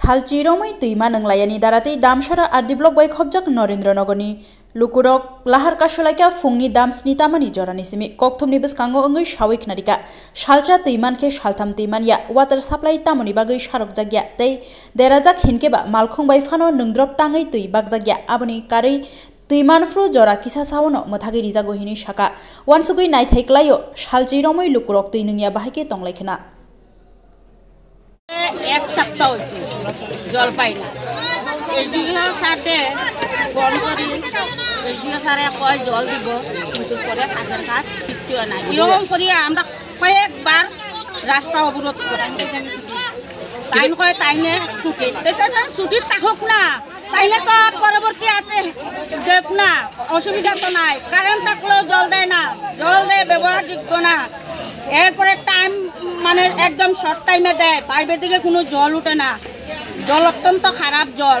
সালচিরমই তুইমা নংলায়ানি দারাতেই দামসারা আর্দিব্লক by খবজাক নরেন্দ্রনগরনি লুকুরক লাহার কাশলাইকা ফুংনি দাম স্নিতামানি জরানিসিমি ককথমনি বেসকাঙ্গ অঙ্গই সাউইক নারিকা সালচা তুইমানকে সালথাম তুইমানিয়া ওয়াটার সাপ্লাই তামনি বাগৈ সারক জাগিয়া তাই দেরাজাক হিনকেবা মালখং বাইফানো নংদ্রব তাঙই তুই বাগজাগিয়া আবনি কারই তুইমানফ্রু জরা কিসা সাওনো মথাগি রিজাগহিনি শাকা ওয়ানসুগুই নাইথাইক্লাইও সালচিরমই লুকুরক তুই নংয়া বাহাইকে তংলাইখেনা এক সপ্তাহ জল পাই না এসডিও সাথে ফোন করি এসডিও স্যারে কয় জল দিব কিন্তু পরে হাজার কাজ কিচ্ছু না এরকম করিয়া আমরা কয়েকবার রাস্তা অবরোধ করতে টাইম কয় টাইমে ছুটি ছুটি থাকুক না তাইলে তো পরবর্তী আছে দেব না অসুবিধা তো নাই কারেন্ট থাকলেও জল দেয় না জল দেয় ব্যবহারযোগ্য না এরপরে টাইম মানে একদম শর্ট টাইমে দেয় পাইপের দিকে কোনো জল উঠে না জল অত্যন্ত খারাপ জল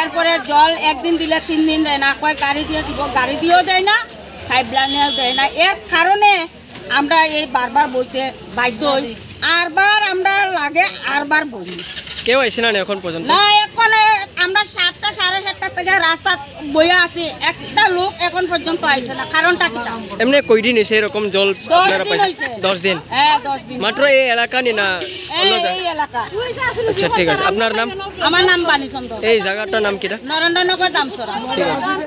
এরপরে জল একদিন দিলে তিন দিন দেয় না কয় গাড়ি দিয়ে দিব গাড়ি দিয়েও দেয় না পাইপ লাইনেও দেয় না এর কারণে আমরা এই বারবার বইতে বাধ্য হই আরবার আমরা লাগে আরবার বই কেউ আসে না এখন পর্যন্ত না এখন আমরা 7টা 7:30 থেকে রাস্তা বইয়া আছি একটা লোক এখন পর্যন্ত আসে না কারণটা কি এমনি কয়দিন এসে এরকম জল আপনারা পাইছেন 10 দিন হ্যাঁ 10 দিন মাত্র এই এলাকা নি না এই এলাকা আচ্ছা ঠিক আছে আপনার নাম আমার নাম বাণী চন্দ্র এই জায়গাটার নাম কিটা নরেন্দ্রনগর দামছড়া